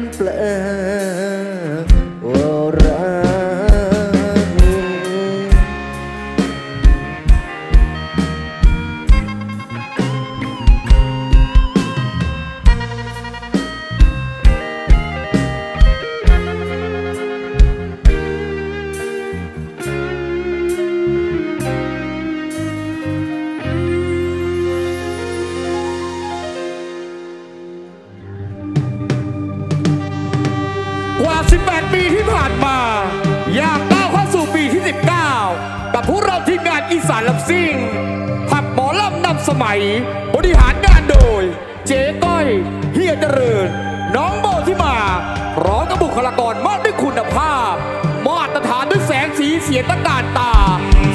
มันแปลว่ารัก18 ปีที่ผ่านมาอย่างก้าวเข้าสู่ปีที่ 19 กับพวกเราทีมงานอีสานลำซิ่งหักหมอลำนำสมัยบริหารงานโดยเจ๊ก้อยเฮียเจริญน้องโบที่มาพร้อมกับบุคลากรมากด้วยคุณภาพมาตรฐานด้วยแสงสีเสียงตะการตา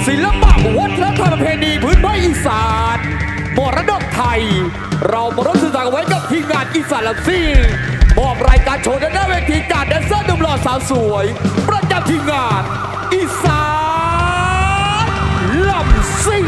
ศิลปะวัฒนธรรมประเพณีพื้นบ้านอีสานมรดกไทยเรามารดสื่อสารไว้กับทีมงานอีสานลำซิ่งบอกรายการโชว์ด้านหน้าเวทีการแดนเซอร์หนุ่มหล่อสาวสวยประจำทีมงานอีสานลำซิ่ง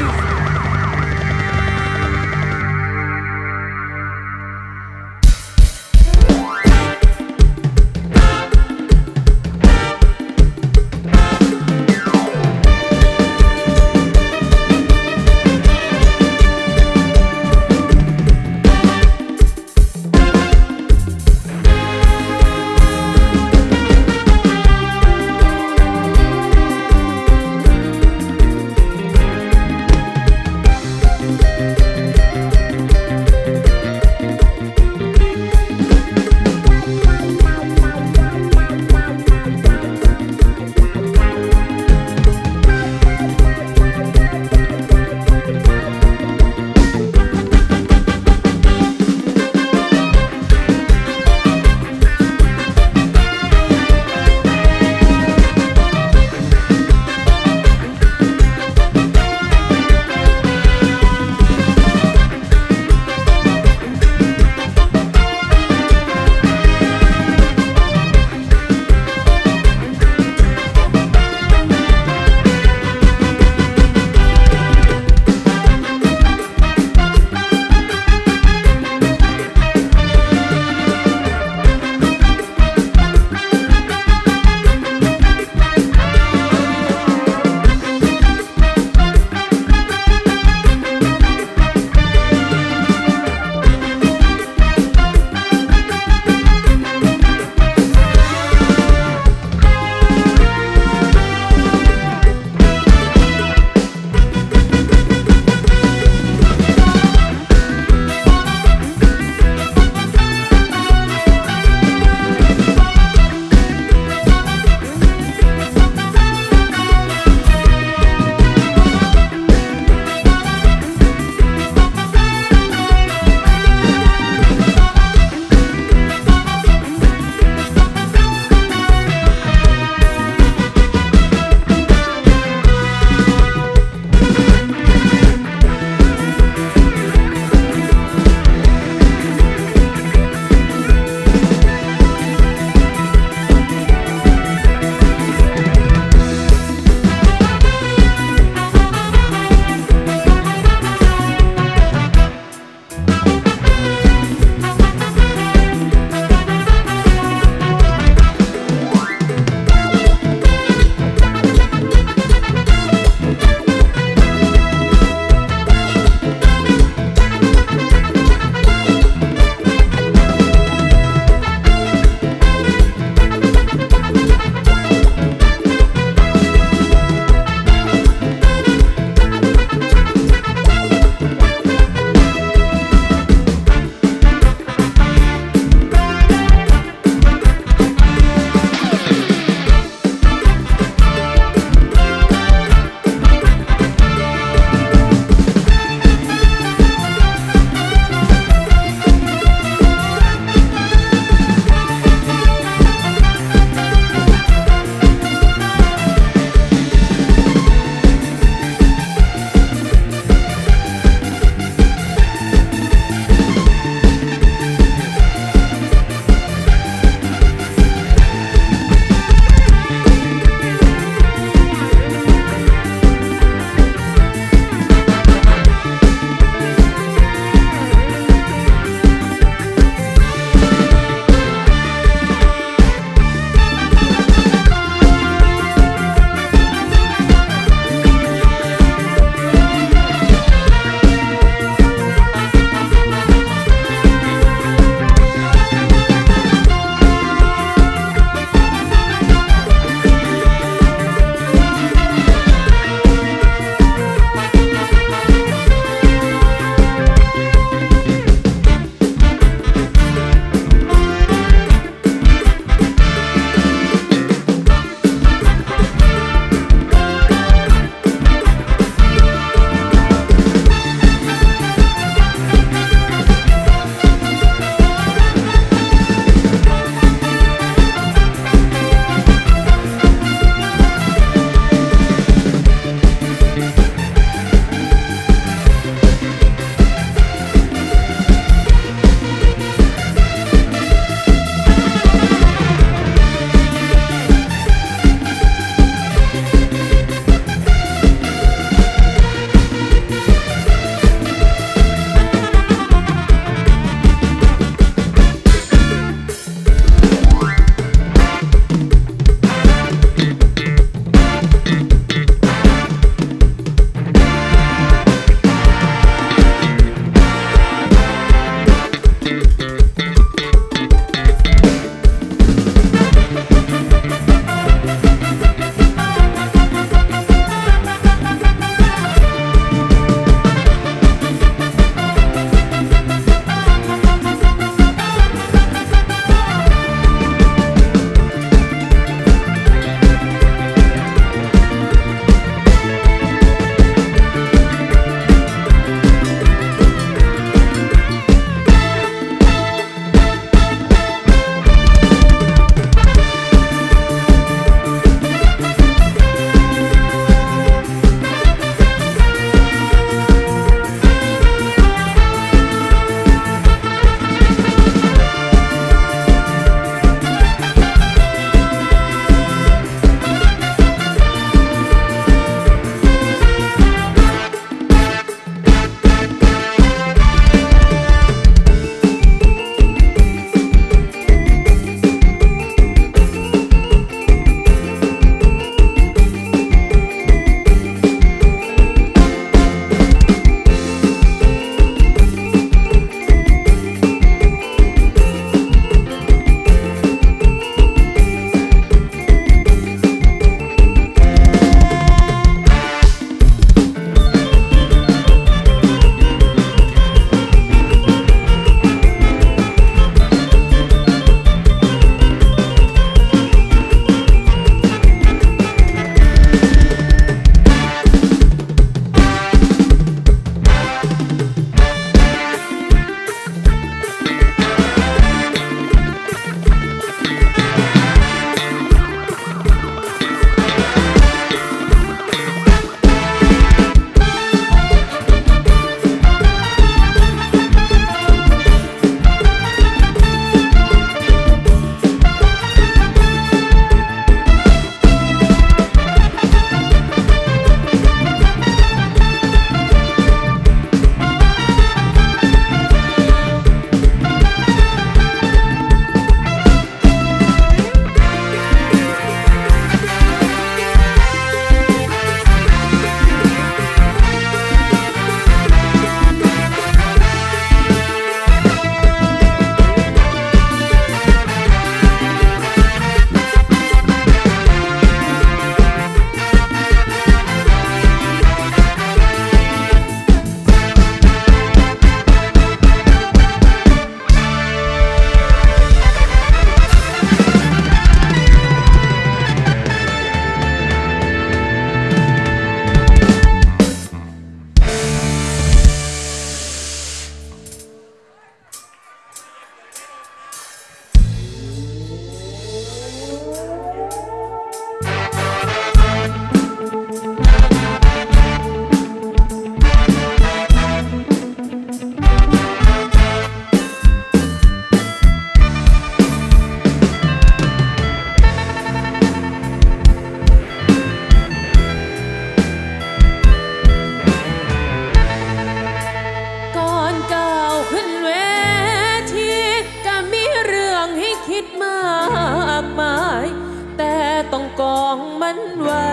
มันไว้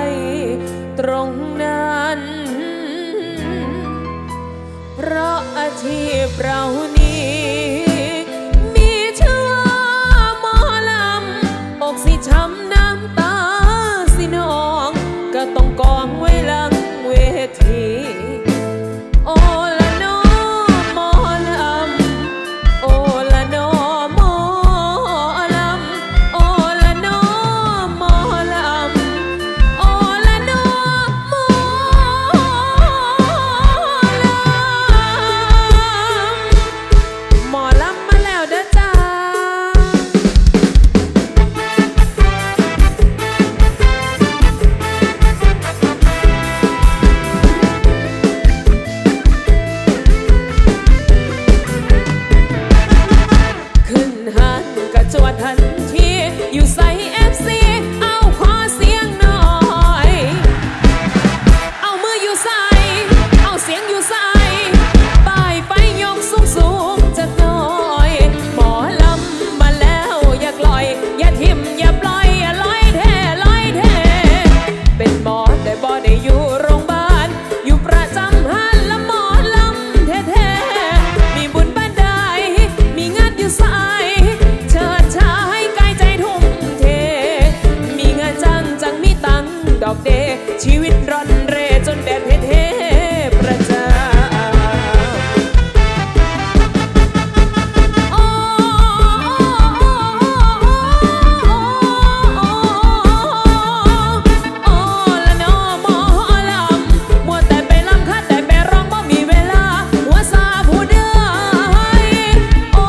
ตรงนั้นเพราะอาชีพเรานี้มีชื่อว่ามอลำอกสิช้ำน้ำตาสิน้องก็ต้องกองไว้หลังเวทีโอละนอมอลำโอละนอมอลำโอละนอมอลำโอละนอมอลำหมอลำมาแล้วเด้อจ้าชีวิตร่อนเร่จนแดดเท่ๆประจาโอ้ละนอมอลำมัวแต่ไปลำคัดแต่ไปร้องบ่มีเวลาหัวซาผู้ใดโอ้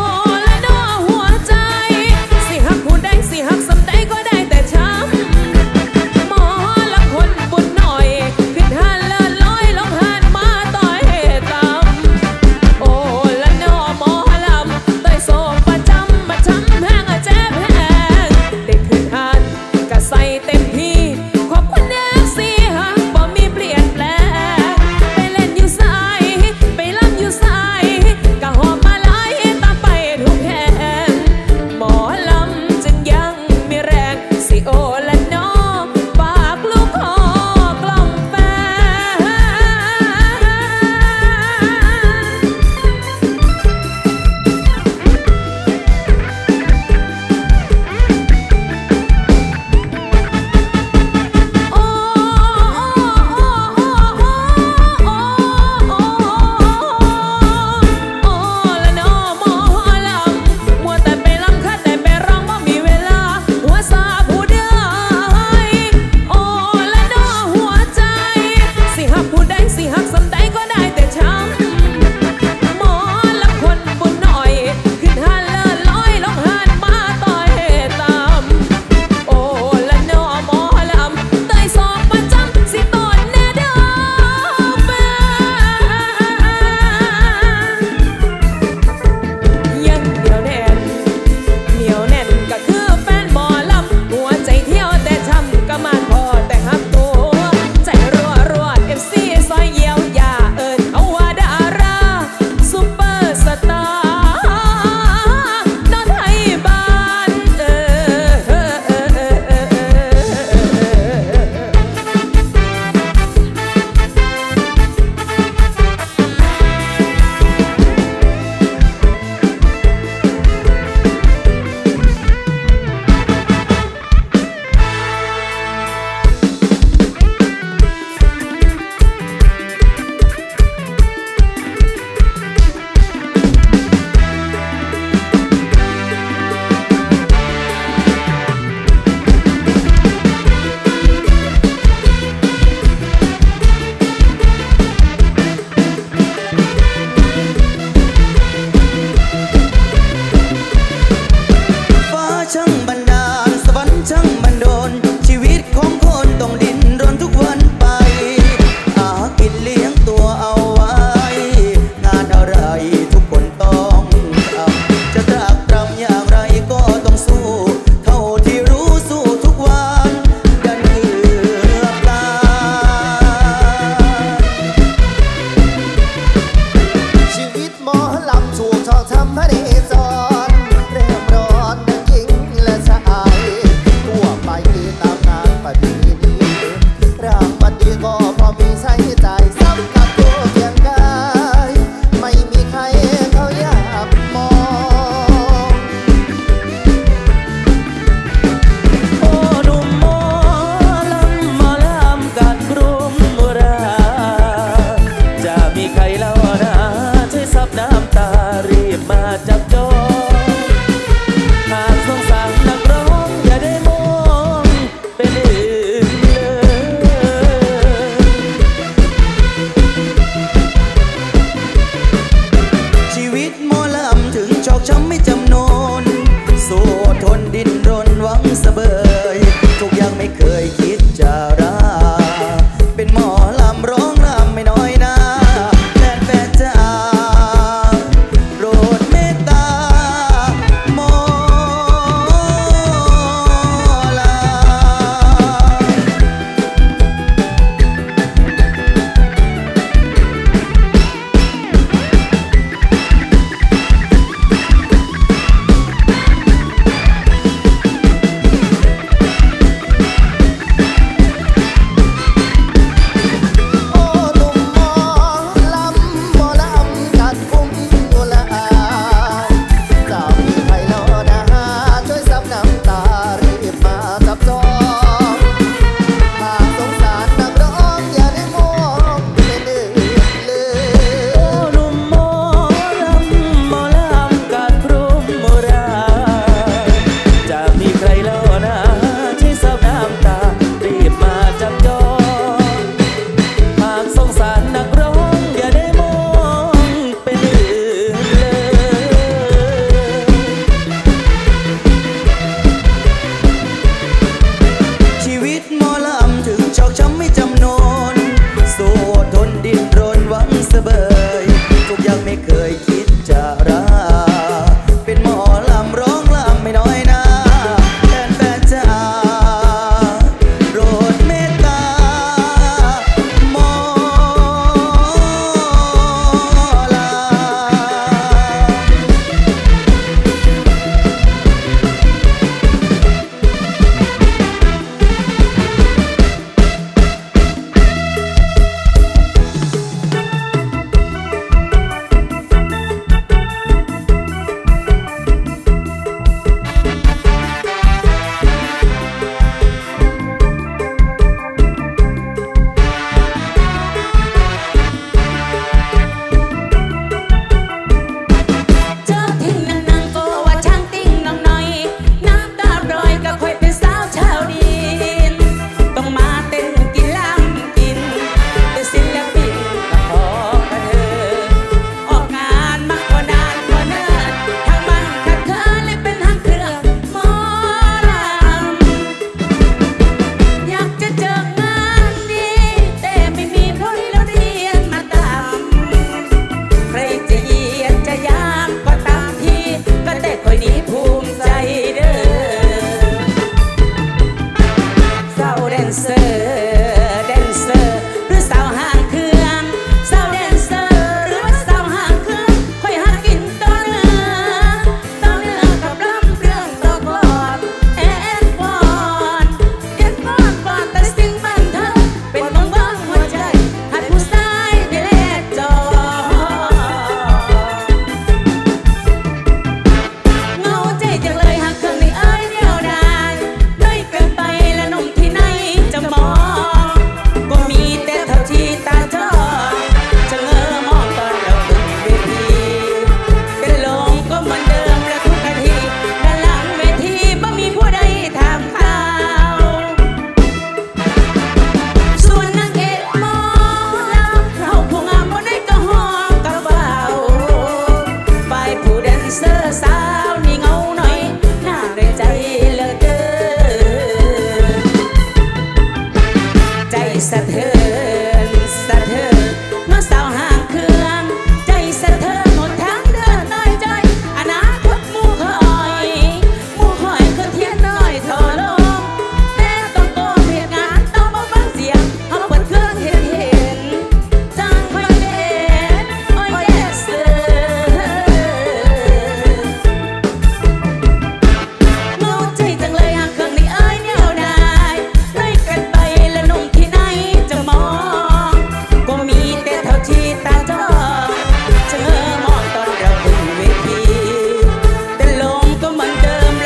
ละนอหัวใจสิหักผู้ใดสิหักสำใดก็ได้แต่ช้ำหมอลำคนบุญหน่อยขึ้นหาเลิศ เซอร์แดนเซอร์หรือสาวห้างเครื่องสาวแดนเซอร์หรือว่าสาวห้างเครื่องค่อยหากินต้นเนื้อกับลำเรื่องตกลอบแอนฟอนปลอดแต่สิ่งบันเทิงเป็นมองบ้องหัวใจหัดผู้ชายไปเล่นจอเงาใจจังเลยหักเครื่องในเอ้ยเดียวดายด้อยเกินไปและหนุ่มที่ไหนจะมองก็มีแต่เท่าที่ตาเธอจะเงอมองตอนเราขึ้นเวทีเป็นลมก็เหมือนเดิมแล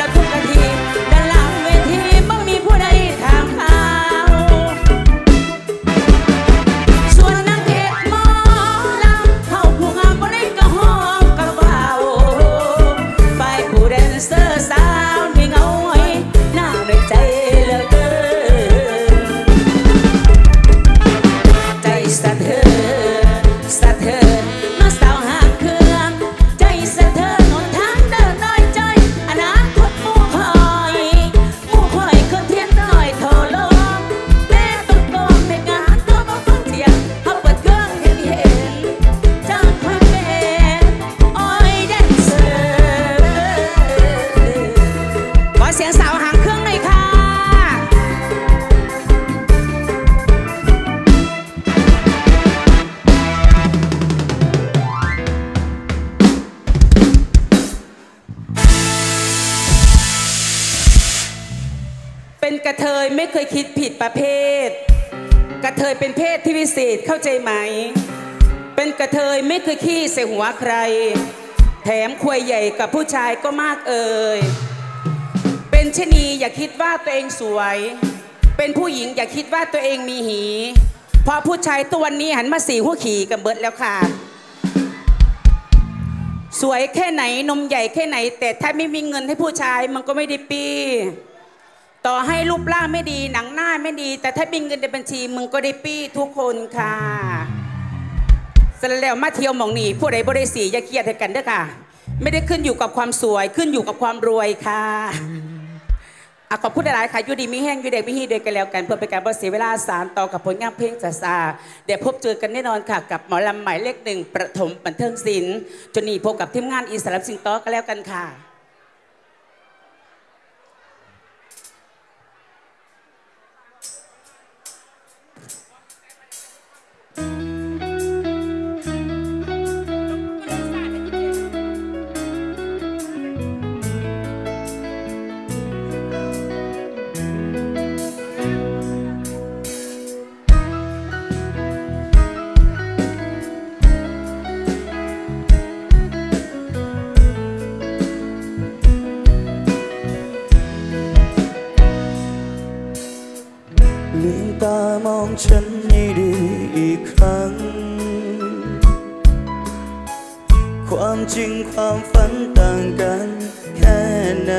ะทุกนาทีด้านหลังเวทีบ่มีผู้ใดถามข่าวส่วนนางเอกหมอลำเราผู้งามบ่ได้ก็หอบกระเป๋าฝ่ายผู้แดนเซอร์สาวนี่เงาหน่อยน่าเกรงใจเหลือเกินใจสะเทือนเมื่อสาวห่างเครื่องใจสะเทือนหมดทางเดินน้อยใจอนาคตหมู่คอยก็เทียนน้อยทอลงแต่ต้องโกงเหตุงานต้องบ่ฟังเสียงเขาเปิดเครื่องเห็นจังค่อยเด่นโอ้ยแดนเซอร์เงาใจจังเลยห่างเครื่องนี่เอ้ยเดียวดายด้อยกันไปและหนุ่มที่ไหนจะมองก็มีแต่เท่าที่ตาจ้องจะเงอมองตอนเราขึ้นเวทีแต่ลงก็เหมือนเดิมและทุกนาทีด้านหลังเวทีบ่มีผู้ใดถามข่าว ส่วนนางเอกหมอลำเขาผู้งามบ่ได้ก็หอบกระเป๋าฝ่ายผู้แดนเซอร์สาวมีเงาหอยน่าเกรงใจเหลือเกินใจสะเทือนเมื่อสาวห่างเครื่องใจสะเทือนหนทางเดินน้อยใจอนาคตหมู่คอยก็เทียนน้อยทอลงแต่ต้องโกงเหตุงานต้องบ่ฟังเสียงเขาเปิดเครื่องเห็นจังค่อยเป็นโอ้ยแดนเซอร์ขอเสียงสาวห่างเครื่องหน่อยค่ะเป็นกระเทยไม่เคยคิดผิดประเภทกระเทยเป็นเพศที่วิเศษเข้าใจไหม เป็นกระเทยไม่เคยขี้ใส่หัวใคร แถมควยใหญ่กับผู้ชายก็มากเอ่ย เป็นชะนีอย่าคิดว่าตัวเองสวย เป็นผู้หญิงอย่าคิดว่าตัวเองมีหีเพราะผู้ชายตัวนี้หันมาสีหัวขี่กับเบิดแล้วค่ะ สวยแค่ไหนนมใหญ่แค่ไหนแต่ถ้าไม่มีเงินให้ผู้ชายมันก็ไม่ได้ปีต่อให้รูปร่างไม่ดีหนังหน้าไม่ดีแต่ถ้ามีเงินในบัญชีมึงก็ได้ปี้ทุกคนค่ะเสร็จแล้วมาเที่ยวหม่องนี้ผู้ใดบ่ได้สีอย่าเครียดกันเด้อค่ะไม่ได้ขึ้นอยู่กับความสวยขึ้นอยู่กับความรวยค่ะขอบคุณหลายๆค่ะอยู่ดีมีแห้งอยู่เด็กมีฮีด้วยกันแล้วกันเพื่อเป็นการบ่เสียเวลาสารต่อกับผลงานเพลงจ๋าซาเดี๋ยวพบเจอกันแน่นอนค่ะกับหมอลำหมายเลขหนึ่งประถมบันเทิงศิลป์จนนี่พบกับทีมงานอีสานรับสิ่งต่อกันแล้วกันค่ะมองฉันให้ดีอีกครั้งความจริงความฝันต่างกันแค่ไหน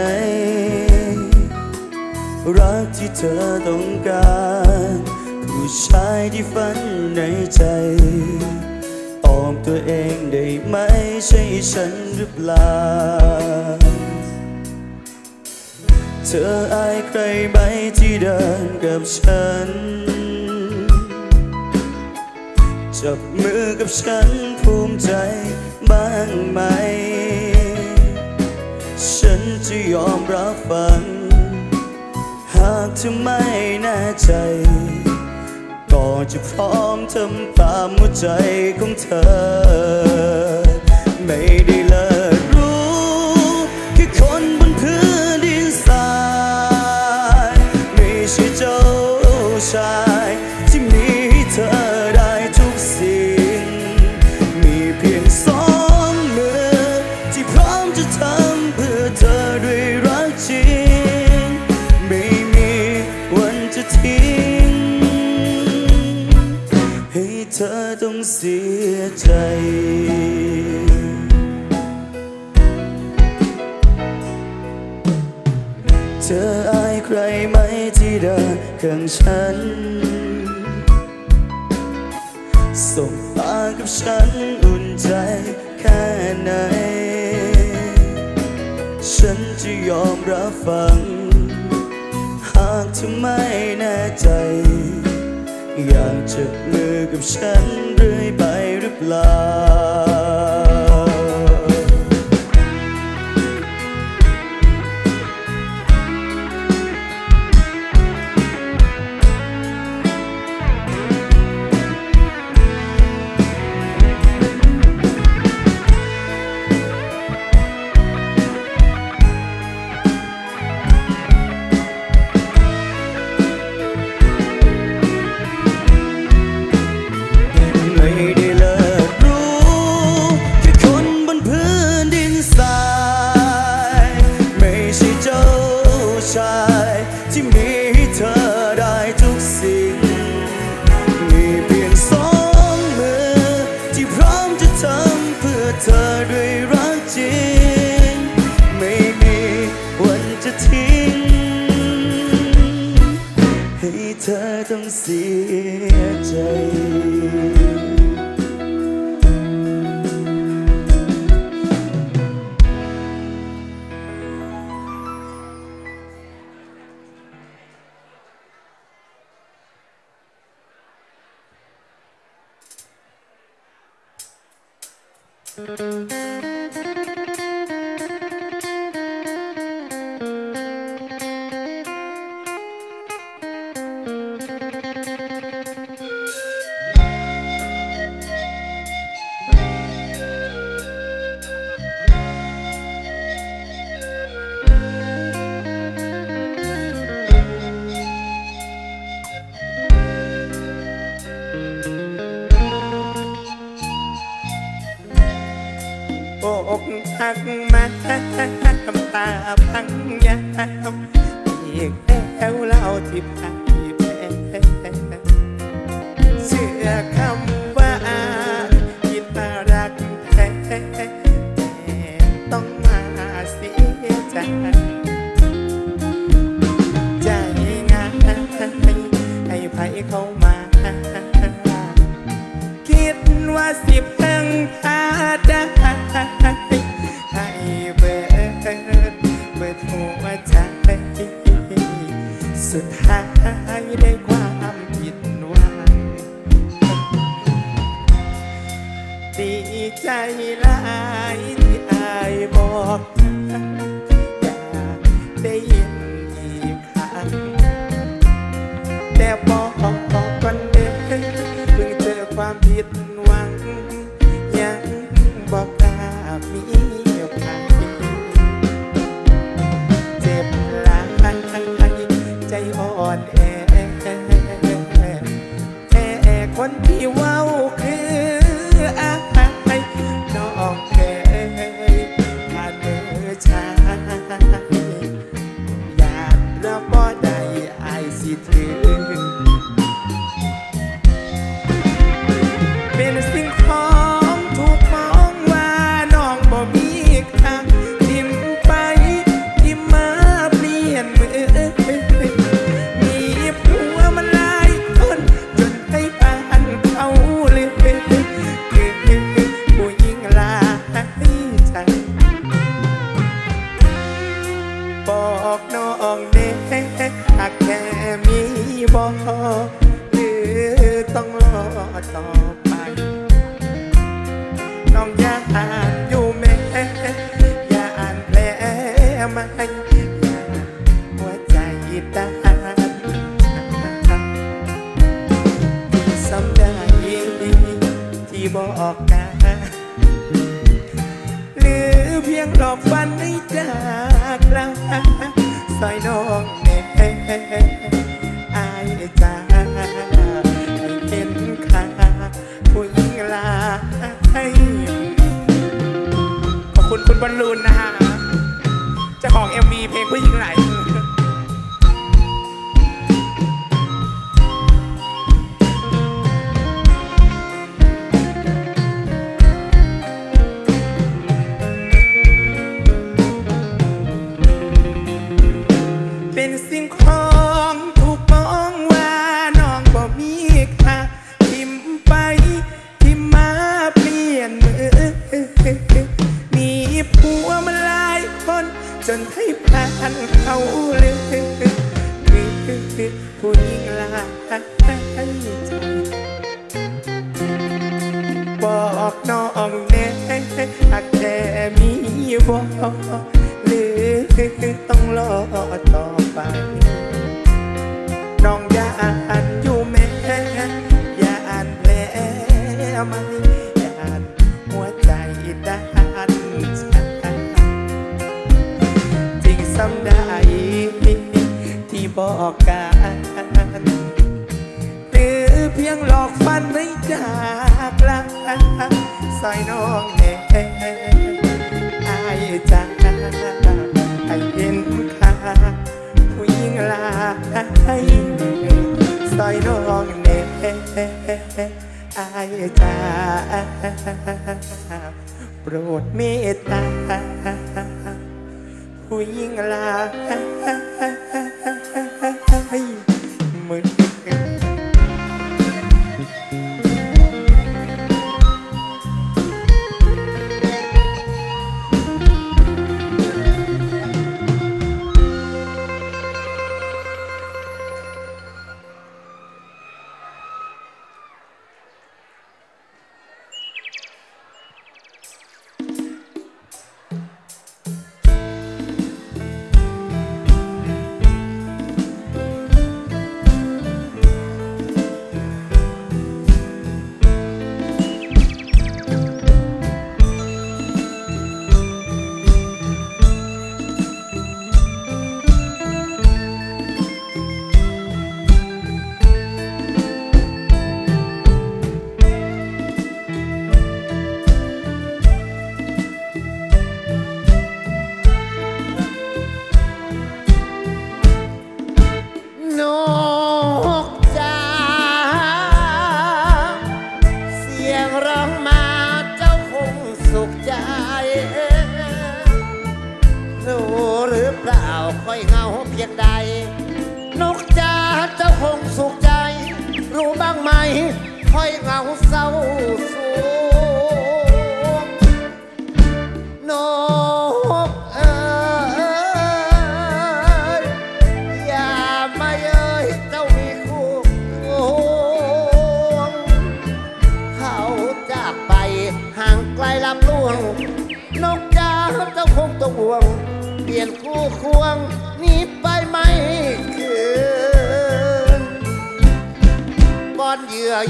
รักที่เธอต้องการผู้ชายที่ฝันในใจตอบตัวเองได้ไหมใช่ฉันหรือเปล่าเธออายใครไหมที่เดินกับฉันจับมือกับฉันภูมิใจบ้างไหมฉันจะยอมรับฟังหากเธ ถ้าไม่แน่ใจก็จะพร้อมทำตามหัวใจของเธอไม่ได้เลิกรู้แค่คนบนพื้นดินทรายไม่ใช่เจ้าชายที่มีให้เธอได้ทุกสิ่งมีเพียงสองมือที่พร้อมจะทำเพื่อเธอด้วยรักจริงไม่มีวันจะทิ้งเธอต้องเสียใจเธออายใครไหมที่เดินข้างฉันสบตากับฉันอุ่นใจแค่ไหนฉันจะยอมรับฟังหากเธอไม่แน่ใจอยากจับมือกับฉันเรื่อยไปหรือเปล่าที่มีให้เธอได้ทุกสิ่งมีเพียงสองมือที่พร้อมจะทำเพื่อเธอด้วยรักจริงไม่มีวันจะทิ้งให้เธอต้องเสียใจอกหักมาทำตาพังยาวอีกแล้วเล่าที่ผ่านไปเชื่อคำว่าคิดว่ารักแท้แต่ต้องมาเสียใจใจงานให้ไผ่เข้ามาคิดว่าสิบครั้งพาได้สุดท้ายได้ความผิดหวังดีใจหลายที่อายบอกอยากได้ยินอีกครั้งแต่บอกก่อนเด็กเพิ่งเจอความผิดหวังยังบอกกล้ามีใครเจ็บหลายใจอ่อนแอแต่คนที่เว้าคืออายน้องแก่ผ่านมือชา บอกกันหรือเพียงหลอกฝันให้จากลาซอยน้องแน่อายจ้าให้เห็นค่าผู้หญิงหลายขอบคุณคุณบอลลูนนะฮะเจ้าของ MV เพลงผู้หญิงหลายจนให้พลันเขาเลยผู้หญิงหลายใจบอกน้องแน่หักแต่มีบ่หรือต้องรอต่อไปน้องอย่าอ่านอยู่แม่อย่าอ่านแม่ไม่อย่าอ่านหัวใจด้านทำได้ที่บอกกันหรือเพียงหลอกฝันให้จากลาซอยน้องแน่อายจ้าให้เห็นค่าผู้หญิงหลายซอยน้องแน่อายจ้าโปรดเมตตาผู้หญิงหลายมือ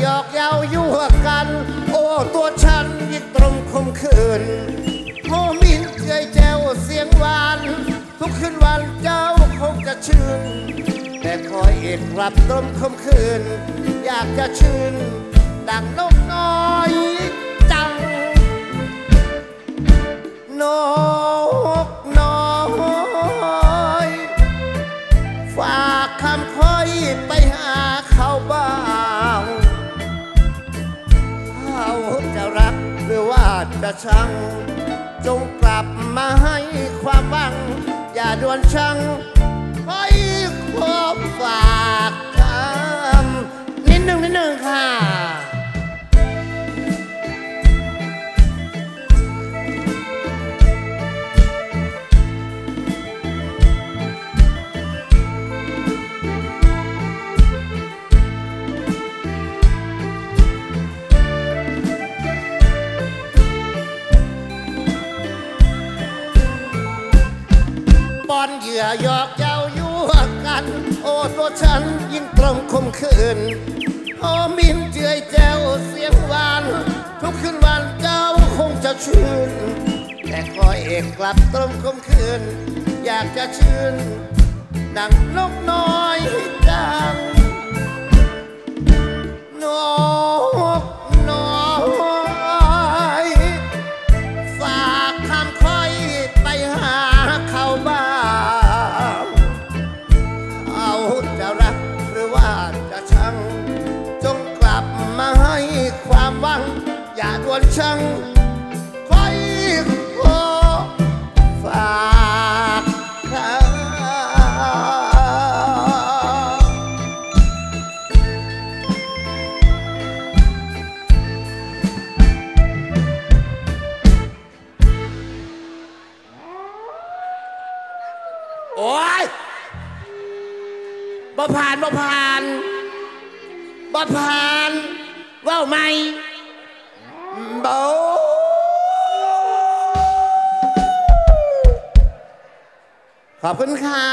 หยอกเย้ายั่วกันโอ้ตัวฉันยิ่งตรงคมคืนโอ้มินเจือยแจ้วเสียงหวาน ลุกขึ้นวันเจ้าคงจะชื่นแต่คอยเอกกลับตรมคมคืนอยากจะชื่นดังนกน้อยดังนกน้อยฝากคำค่อยไปหาเขาบ้างเอาจะรักหรือว่าจะชังจงกลับมาให้ความหวังอย่าด่วนชังค่อยขอฝากบ่ผ่านว้าวไหมเบาขอบคุณค่ะ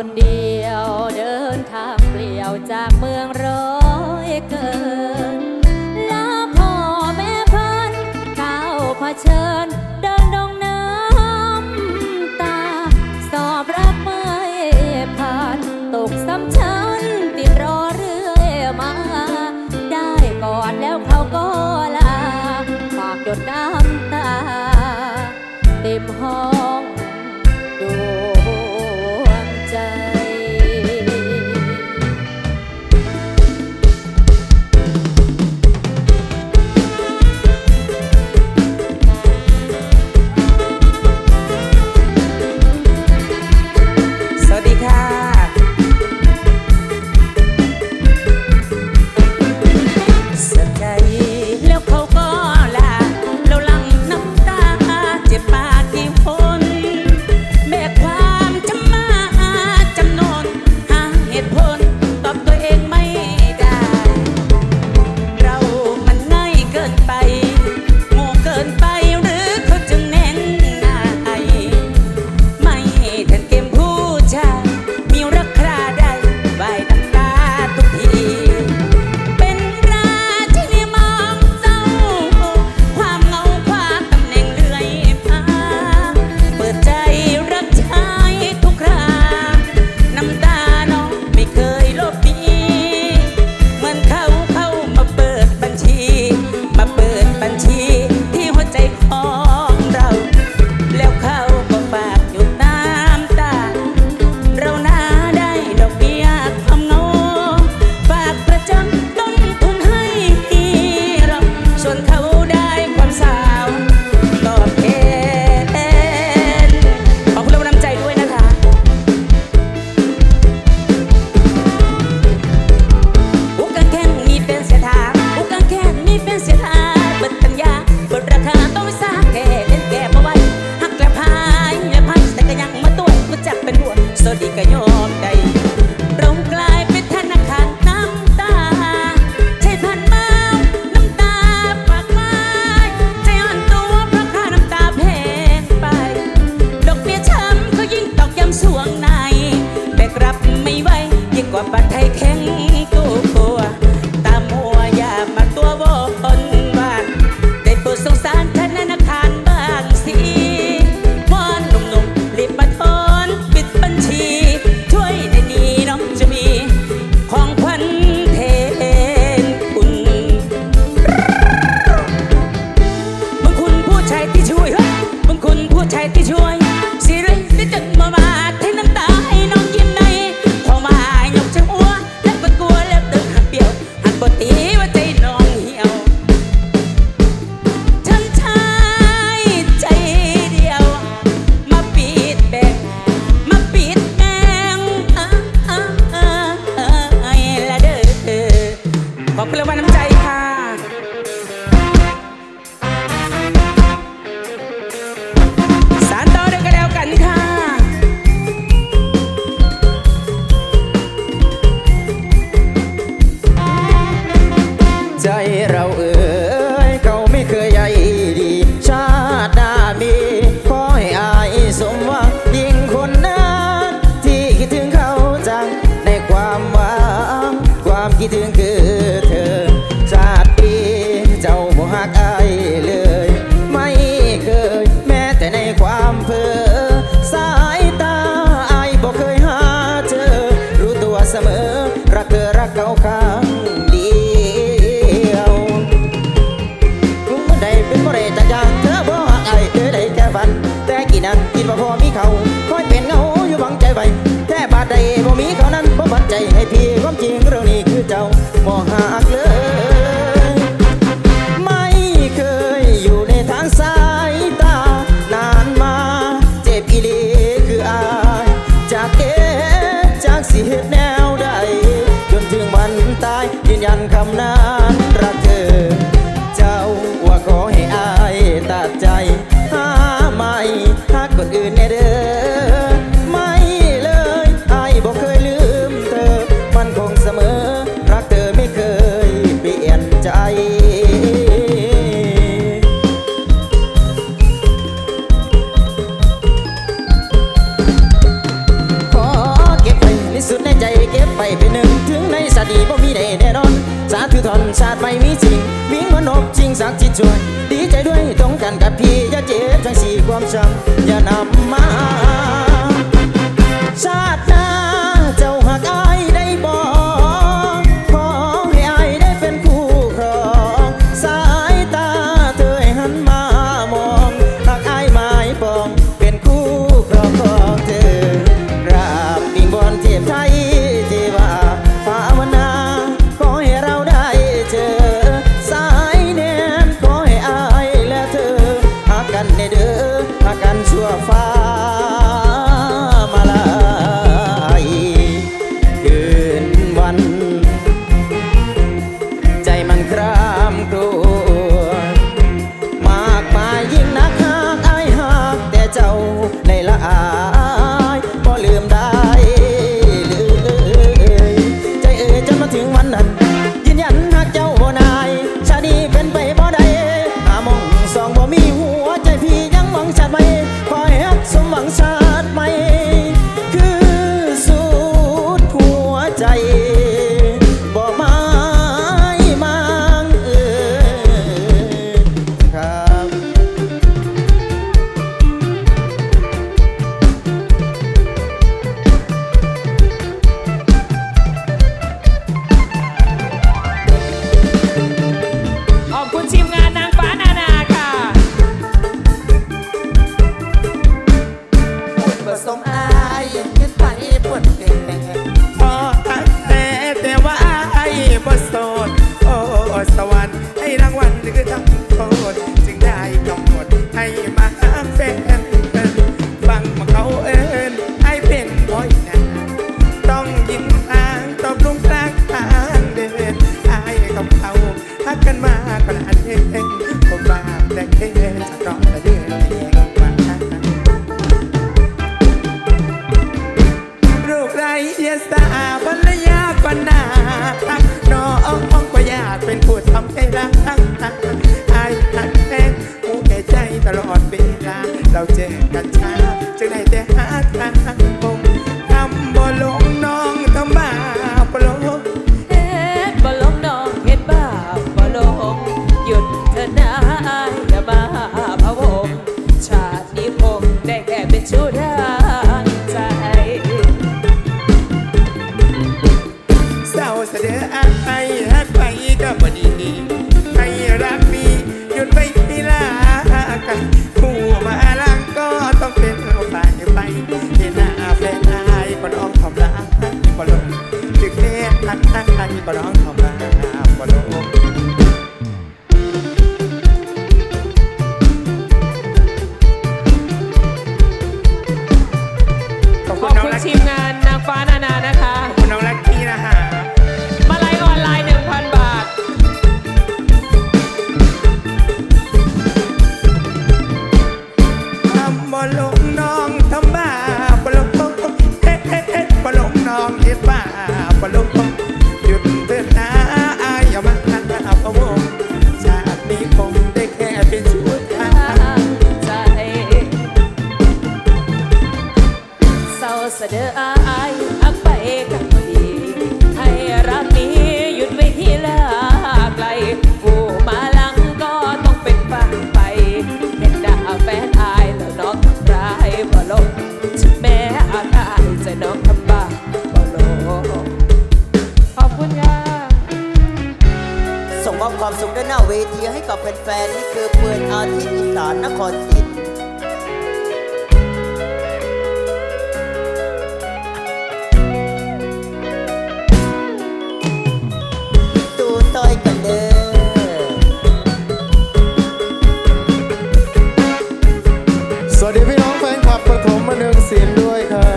คนเดียวเดินทางเปลี่ยวจากเมืองร้อยเกินแล้วพ่อแม่พันก้าวเผชิญเดินดงน้ำตาสอบรักไม่ผ่านตกซ้ำชั้นติดรอเรื่อยมาได้ก่อนแล้วเขาก็ลาฝากหยดน้ำตาเต็มห้องดูใจ แต่กี่นั้นกินบ่พอมีเขาคอยเป็นเงาอยู่บังใจไว้แค่บาดใดบ่มีเขานั้นบ่มั่นใจให้พี่ความจริงเรื่องนี้คือเจ้าบ่หักเลยไม่เคยอยู่ในทางสายตานานมาเจ็บอีหลีคืออายจากเด็กจากสิเหตุแนวใดจนถึงวันตายยืนยันคำนั้นรักเธอเจ้าว่าขอให้อายตัดใจคนอื่นเด้อไม่เลยไอ้บอกเคยลืมเธอมันคงเสมอรักเธอไม่เคยเปลี่ยนใจขอเก็บไปในสุดในใจเก็บไปเป็นหนึ่งถึงในสติบ่มีใดแน่นอนสาธุทนชาติไม่มีจริงวิ่งวนอบจริงสักจิตช่วยดีใจด้วยตรงกันกับพี่อย่าเจ็บทั้งสี่ความช้ำอย่านำมาชาติหน้าเจ้าหากอายได้บอกขอให้อายได้เป็นคู่ครองสายตาเธอหันมามองหากอายหมายปองเป็นคู่ครองของเธอกราบวิงวอนเทพไทยเทวาภาวนาขอให้เราได้เจอชั่วฟ้ามาลายคืนวันใจมันครามกลัวมากมายยิ่งนักหากอายหากแต่เจ้าในละอายพอลืมได้เลยใจเอ่ยจนมาถึงวันนั้นยืนยันหากเจ้าบ่นายชาตินี้เป็นไปบ่ได้หามองสองบ่มีหัวใจพี่ยังหวังชาติไว้สมหวังชาติใหม่คือสุดหัวใจบ่หมายมั่งเอ่ยครับขอบคุณทีมงานนางฟ้านานาค่ะสมอายขึ้นไปบนเตียงพอตั้งแต่ว่าไอ้บ่โสดโอ้สวรรค์ให้รางวัลคือทั้งโทษจึงได้กำหนดให้มาแฟนฟังมาเขาเอิญไอ้เป็นบ่อยนะต้องยิ้มอ่างตบลงกลางทางเดินไอ้กับเขาฮักกันมากระนั้นเองผมบาปแต่เองจะร้องแต่เดือนเองเยสตาภรรยาปนาน้องก็อยากเป็นผู้ทำให้รักไอ้หันแอนผู้แก่ใจตลอดเวลาเราเจอกันช้าจึงได้แต่หาทางคงทำบ่ลงน้องทำบาปบ่ลงเฮ็ดบ่ลงน้องเฮ็ดบาปบ่ลงหยุดเถอะนะอย่ามาพะวงชาตินี้คงได้แค่เป็นชู้ได้เสด็จไปฮักไปก็บ่ดีให้รักมีหยุดไปที่ลากันผู้มาลังก็ต้องเป็นฝ่ายไปเห็นหน้าแฟนอายบ่ร้องทำลาบ่ลงถึงเนตทักทักอายบ่ร้องทำลาบ่ลงขอบคุณทีมงานนางฟ้านานานะคะขอบคุณน้องลักกี้นะคะเสด็จอายอักไปกับพอดีให้รักนี้หยุดไว้ที่ลาไกลผู้มาลังก็ต้องเป็นฟังไปเห็นดาแฟนอายแล้วน้องทำร้ายบ่ลงถึงแม้อาตายจะน้องทำบาปบ่ลงขอบคุณค่ะส่งมอบความสุขด้านหน้าเวทีให้กับแฟนๆนี่คือเปิดอาทิตย์อีสานนครศรี วัสดีพี่น้องแฟนคลับประถมบันเทิงศิลป์ด้วยครั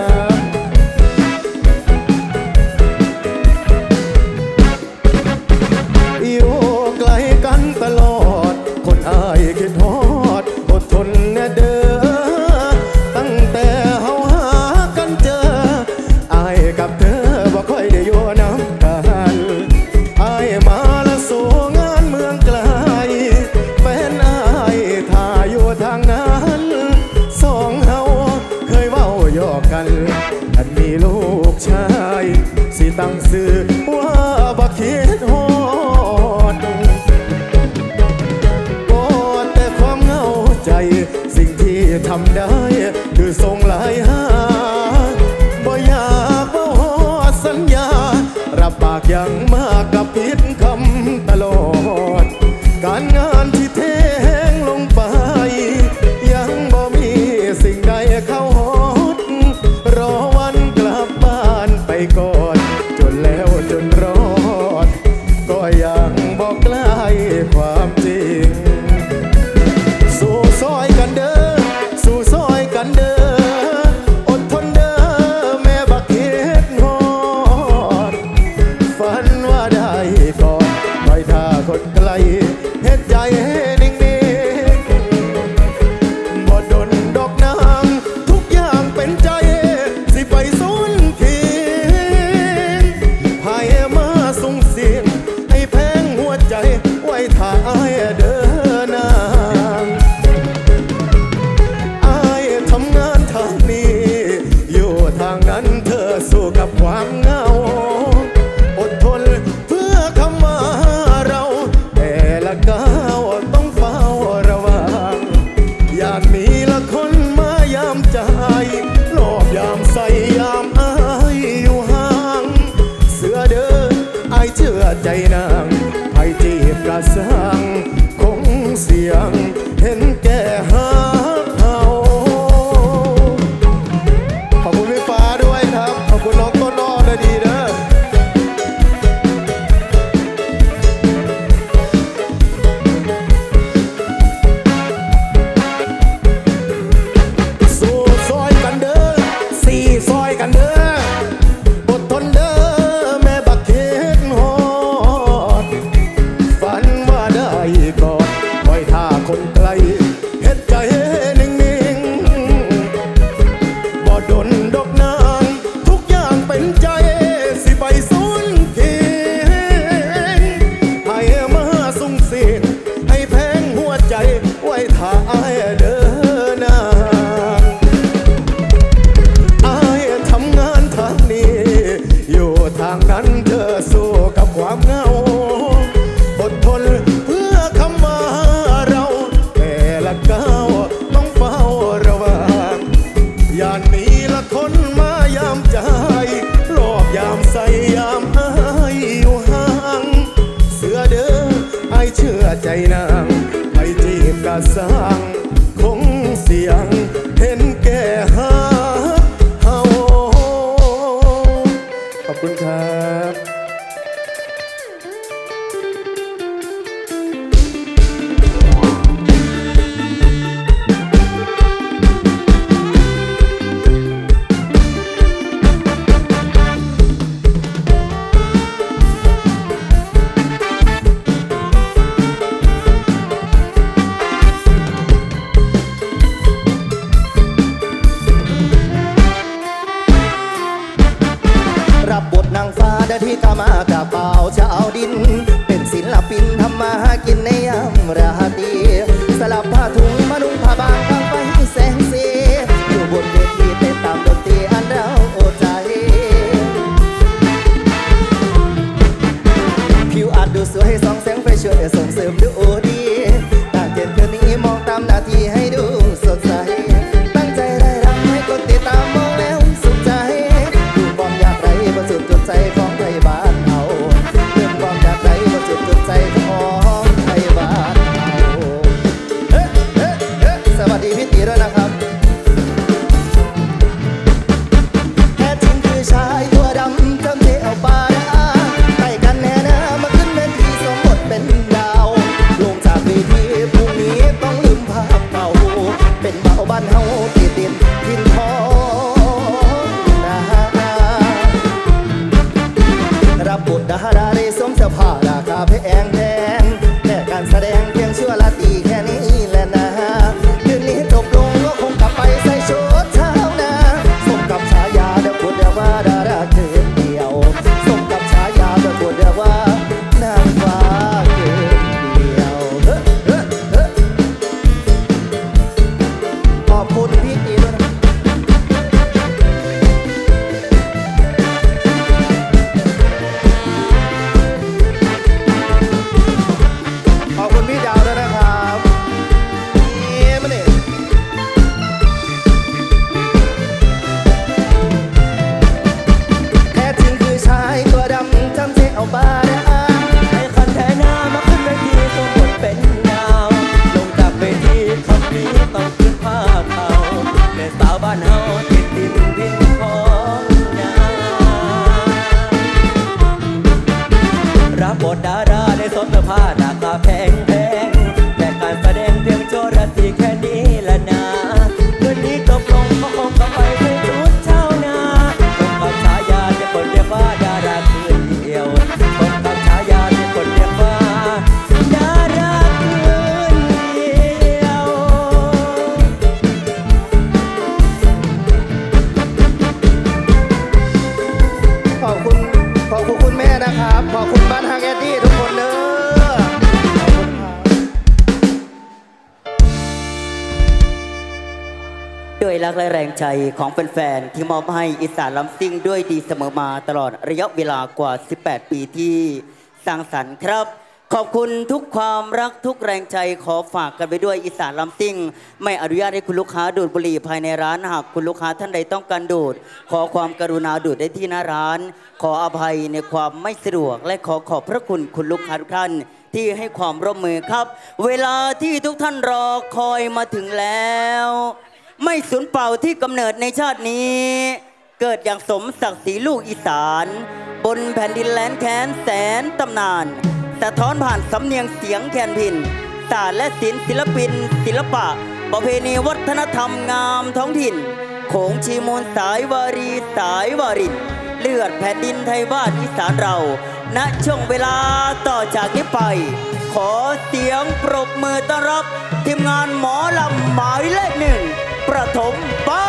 บอยู่ไกลกันตลอดคนอายคิดฮอดอดทนแน่เด้อตั้งแต่เฮาหากันเจออายกับเธอบ่ค่อยได้อยู่น้ำตาอายมาละสู่งานเมืองไกลแฟนอายท่าอยู่ทางนั้นสองเฮาเคยเว้าหยอกกันอันมีลูกชายสิตั้งชื่อว่าบ่คิดฮอดสิ่งที่ทำได้คือส่งหลายหาบ่อยากเว้าฮอดสัญญารับปากอย่างมากกับผิดคำตลอดการงานที่เทแห้งลงไปยังบ่มีสิ่งใดเข้าฮอดรอวันกลับบ้านไปก่อนจนแล้วจนรอดก็ยังบ่ใกล้ความจริงใจนางไผ่จีบกระซังคงเสียงเห็นแก่หาเอาขอบคุณพี่ฟ้าด้วยครับขอบคุณน้องต้นอ้อนะดีนะสู้ซอยกันเด้อสี่ซอยกันเด้อใจนางไปจีบกระซังคงเสียงเห็นแก่หาเฮาขอบคุณครับรับบทนางฟ้าได้ที่กามากับเปล่าชาวดินเป็นศิลปินทำมาหากินในยามราตรีสลับผ้าถุงมานุ่งผ้าบางบางไปแสงสีอยู่บนเวทีเต้นตามดนตรีอันเราโอใจผิวอาจดูสวยให้สองแสงไฟช่วยส่งเสริมดูดีต่างเจนเพื่อนนี้มองตามนาทีให้ดูสดใสตั้งใจได้รักให้คนติดตามมองแล้วสุขใจดูความอยากไรบนสุดจดใจของใครบ้านเอาเรื่องความอยากไร เขาติดดินทินทองนารับบทดาราได้สมสภาพราคาแพงแพงแค่การแสดงเพียงชั่วละตีแค่นี้แหละนะคืนนี้จบลงก็คงกลับไปใส่ชุดเช้านะสมกับฉายาเด็กคนเดียวว่าดาราคืนเดียวสมกับฉายาเด็กคนเดียวว่านางฟ้าและแรงใจของแฟนๆที่มอบให้อีสานลำซิ่งด้วยดีเสมอมาตลอดระยะเวลากว่า18ปีที่สร้างสรรค์ครับขอบคุณทุกความรักทุกแรงใจขอฝากกันไปด้วยอีสานลำซิ่งไม่อนุญาตให้คุณลูกค้าดูดบุหรี่ภายในร้านหากคุณลูกค้าท่านใดต้องการดูดขอความกรุณาดูดได้ที่หน้าร้านขออภัยในความไม่สะดวกและขอขอบพระคุณคุณลูกค้าทุกท่านที่ให้ความร่วมมือครับเวลาที่ทุกท่านรอคอยมาถึงแล้วไม่สูญเปล่าที่กำเนิดในชาตินี้เกิดอย่างสมศักดิ์ศรีลูกอีสานบนแผ่นดินแลนแค้นแสนตำนานสะท้อนผ่านสำเนียงเสียงแคนพินศาสตร์และศิลปินศิลปะประเพณีวัฒนธรรมงามท้องถิ่นโขงชีมูลสายวารีสายวารินเลือดแผ่นดินไทยบ้านอีสานเราณช่วงเวลาต่อจากนี้ไปขอเสียงปรบมือต้อนรับทีมงานหมอลำหมายเลขหนึ่งประถมป้า